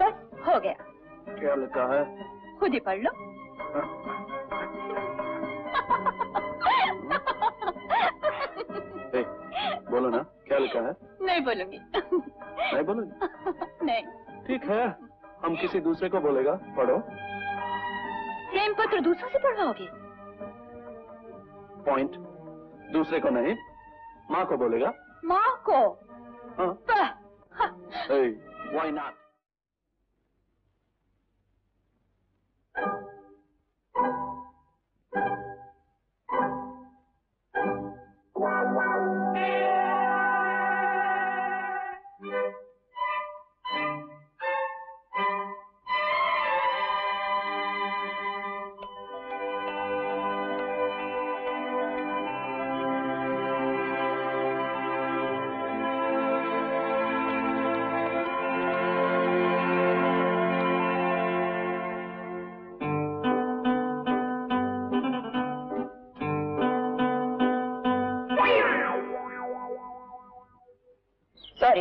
बस हो गया। क्या लिखा है? खुद ही पढ़ लो। बोलो ना, क्या लिखा है? नहीं बोलूंगी। नहीं बोलूंगी? नहीं। ठीक है, हम किसी दूसरे को बोलेगा। पढ़ो। प्रेम पत्र दूसरों से पढ़वाओगे? पॉइंट, दूसरे को नहीं, माँ को बोलेगा। माँ को? Why not?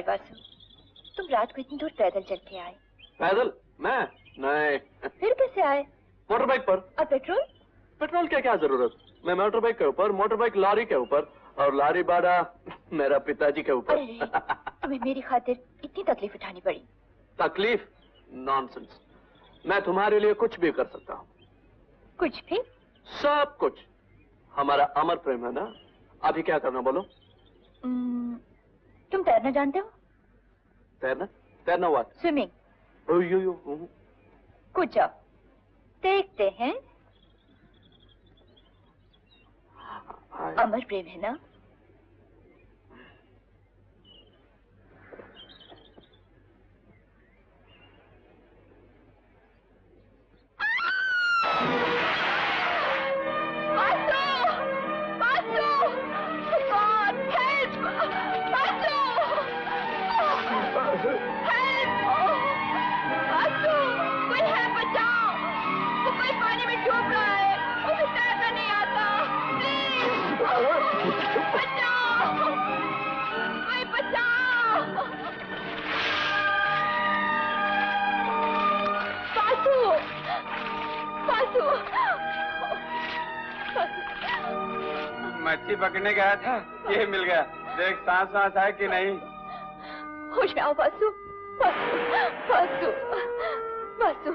वासु, तुम रात को इतनी दूर पैदल चल के आए? पैदल? मैं नहीं। फिर कैसे आए? मोटरबाइक पर। और पेट्रोल? पेट्रोल क्या क्या जरूरत, मैं मोटरबाइक के ऊपर, मोटरबाइक लारी के ऊपर, और लारी बाड़ा मेरा पिताजी के ऊपर। तुम्हें मेरी खातिर इतनी तकलीफ उठानी पड़ी? तकलीफ? नॉनसेंस। मैं तुम्हारे लिए कुछ भी कर सकता हूँ। कुछ भी? सब कुछ। हमारा अमर प्रेम है ना, अभी क्या करना बोलो? तुम तैरना जानते हो? तैरना? तैरना हुआ? स्विमिंग। ओयो, कुछ देखते हैं। अमर प्रेम है ना? मच्छी पकड़ने गया था, ये मिल गया। देख सांस सांस है कि नहीं। होश में आओ वासु। वासु, वासु,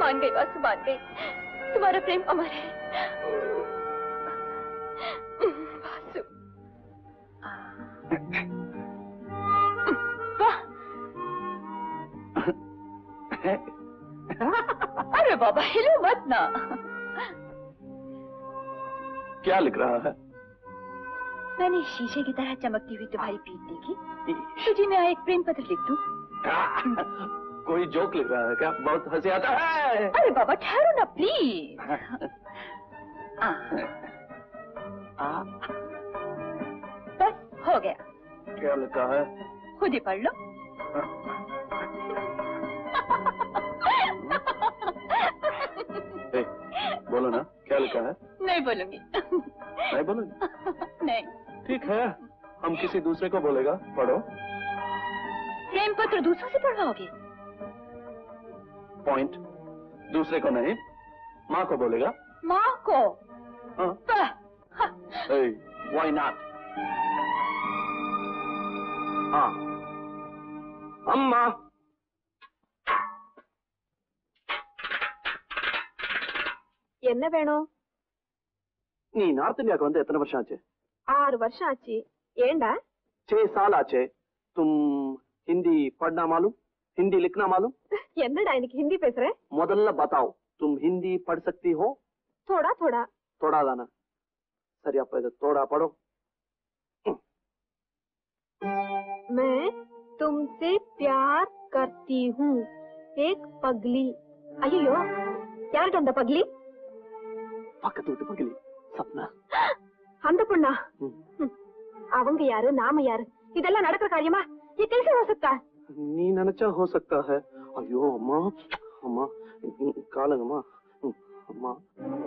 मान गई वासु, मान गई। तुम्हारा प्रेम अमर है वासु। अरे बाबा, हिलो मत ना। क्या लिख रहा है? मैंने शीशे की तरह चमकती हुई तुम्हारी पीठ देखी, तुझे मैं एक प्रेम पत्र लिख दूं। कोई जोक लिख रहा है क्या? बहुत हंसी आता है। अरे बाबा ठहरो ना प्लीज। बस हो गया। क्या लिखा है? खुद ही पढ़ लो। बोलो ना, क्या लिखा है? नहीं बोलूंगी। नहीं बोलूंगी? नहीं। ठीक है, हम किसी दूसरे को बोलेगा। पढ़ो। प्रेम पत्र दूसरों से पढ़वाओगे? पॉइंट, दूसरे को नहीं, माँ को बोलेगा। माँ को? Why not? हाँ, अम्मा। एन्ना वेणु? नी नॉर्थ इंडिया को वंदे इतने वर्ष आचे? 6 वर्ष आची। एंडा? 6 साल आचे। तुम हिंदी पढ़ना मालूम, हिंदी लिखना मालूम? एन्ना डाइन की हिंदी पेश रहे? मोदल्ला बताओ, तुम हिंदी पढ़ सकती हो? थोड़ा थोड़ा। थोड़ा दाना? सर आप इधर थोड़ा पढ़ो। मैं तुमसे प्यार करती हूँ एक पगली। अयो, यार टंडा पगली? பக்கத்து பகலி சப்னா அந்த பொண்ணா? அவங்க யாரு, நாம யாரு? இதெல்லாம் நடக்கிற காரியமா? ये कैसे हो सकता है? நீ நினைச்சா हो सकता है। ஐயோ அம்மா, அம்மா காலங்கம்மா, அம்மா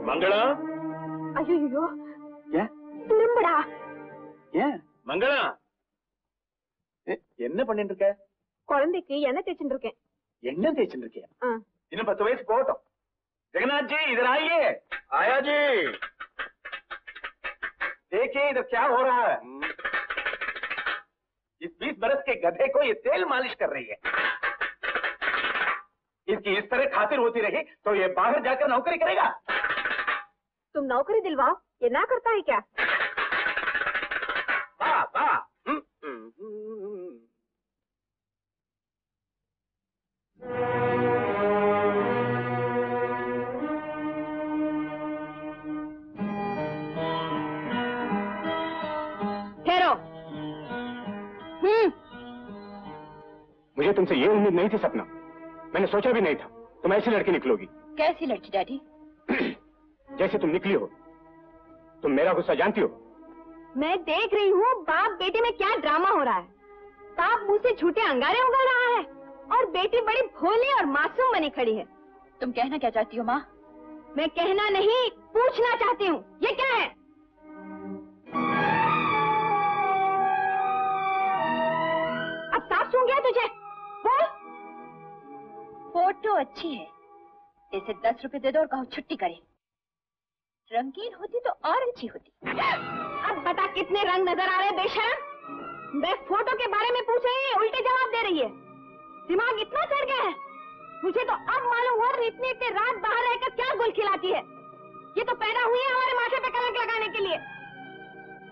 மங்களா। ஐயோ, திரும்படா। ஏன் மங்களா? என்ன பண்ணிட்டு இருக்க? குழந்தைக்கு என்ன தேய்ச்சிட்டு இருக்கேன். என்ன தேய்ச்சிட்டு இருக்கியா? இன்னும் 10 வயசு போகட்டும். जगन्नाथ जी इधर आइए। आया जी, देखिए इधर क्या हो रहा है। इस 20 बरस के गधे को ये तेल मालिश कर रही है। इसकी इस तरह खातिर होती रही तो ये बाहर जाकर नौकरी करेगा। तुम नौकरी दिलवाओ, ये ना करता है क्या? वाह वाह। ठहरो। मुझे तुमसे ये उम्मीद नहीं थी सपना, मैंने सोचा भी नहीं था तुम ऐसी लड़की निकलोगी। कैसी लड़की डैडी? जैसे तुम निकली हो। तुम मेरा गुस्सा जानती हो। मैं देख रही हूँ बाप बेटे में क्या ड्रामा हो रहा है। बाप मुँह से झूठे अंगारे उगल रहा है और बेटी बड़ी भोली और मासूम बनी खड़ी है। तुम कहना क्या चाहती हो माँ? मैं कहना नहीं, पूछना चाहती हूँ ये क्या है? अब साफ सूंघ गया तुझे। बोल। फोटो अच्छी है, इसे 10 रुपए दे दो और कहो छुट्टी करे। रंगीन होती तो और अच्छी होती। अब बता कितने रंग नजर आ रहे बेशरम। मैं फोटो के बारे में पूछ रही है, उल्टे जवाब दे रही है। दिमाग इतना चढ़ गया है। मुझे तो अब मालूम हुआ इतने रात बाहर रहकर क्या गुल खिलाती है। ये तो पैदा हुई है हमारे माथे पे कलंक लगाने के लिए।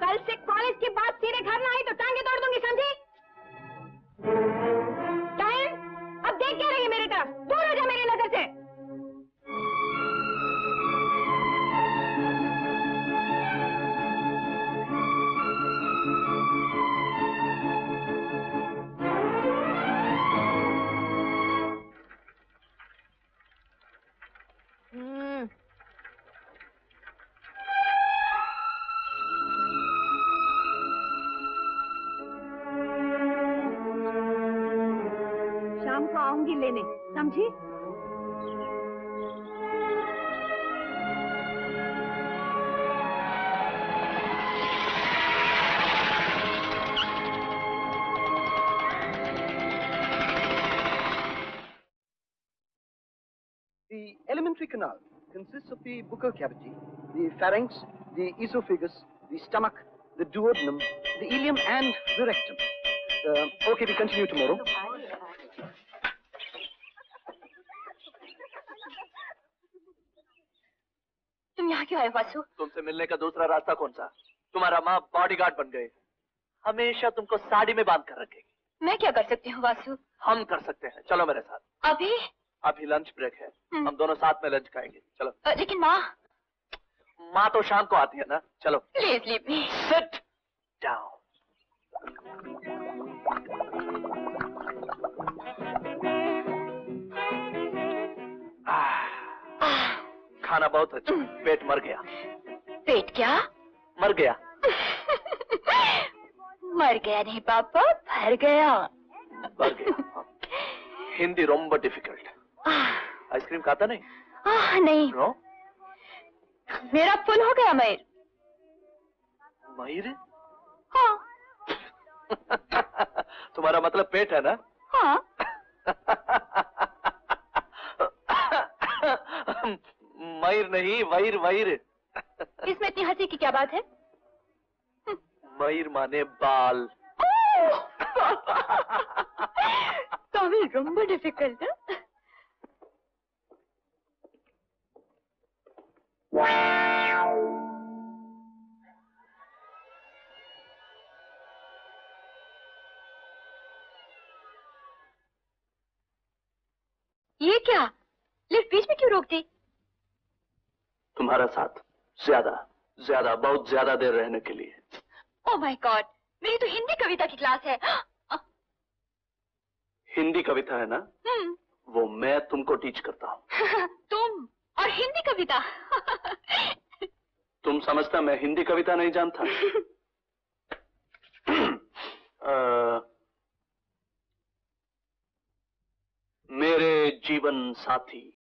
कल से कॉलेज के बाद सीधे घर न आई तो टांगे तोड़ दूंगी, समझी? टाइम अब देख क्या रही है मेरी तरफ। दूर हो जा मेरी नजर से। लेने समझी? The alimentary canal consists of the buccal cavity, the pharynx, the esophagus, the stomach, the duodenum, the ileum and the rectum. Okay, we continue tomorrow. तुम यहाँ क्यों आए वासु? तुमसे मिलने का दूसरा रास्ता कौन सा? तुम्हारा माँ बॉडीगार्ड बन गए, हमेशा तुमको साड़ी में बांध कर रखेगी। मैं क्या कर सकती हूँ वासु? हम कर सकते हैं, चलो मेरे साथ। अभी? अभी लंच ब्रेक है, हम दोनों साथ में लंच खाएंगे, चलो। लेकिन माँ? माँ तो शाम को आती है ना, चलो। Please leave me. Sit down. खाना बहुत अच्छा, पेट मर गया। पेट क्या? मर गया। मर गया नहीं पापा, भर गया। भर गया। हिंदी रोम्बा डिफिकल्ट। आइसक्रीम खाता नहीं? नहीं। नो? मेरा फुल हो गया मयूर। मयूर? हाँ। तुम्हारा मतलब पेट है ना? हाँ। मयूर नहीं, वैर वैर। इसमें इतनी हंसी की क्या बात है? मयूर माने बाल। तमिल रोम्बा डिफिकल्ट है। ये क्या? लिफ्ट बीच में क्यों रोक दी? तुम्हारा साथ ज्यादा ज्यादा बहुत ज्यादा देर रहने के लिए। ओह माय गॉड, मेरी तो हिंदी कविता की क्लास है। हिंदी कविता है ना? वो मैं तुमको टीच करता हूँ। तुम और हिंदी कविता? तुम समझता मैं हिंदी कविता नहीं जानता? मेरे जीवन साथी।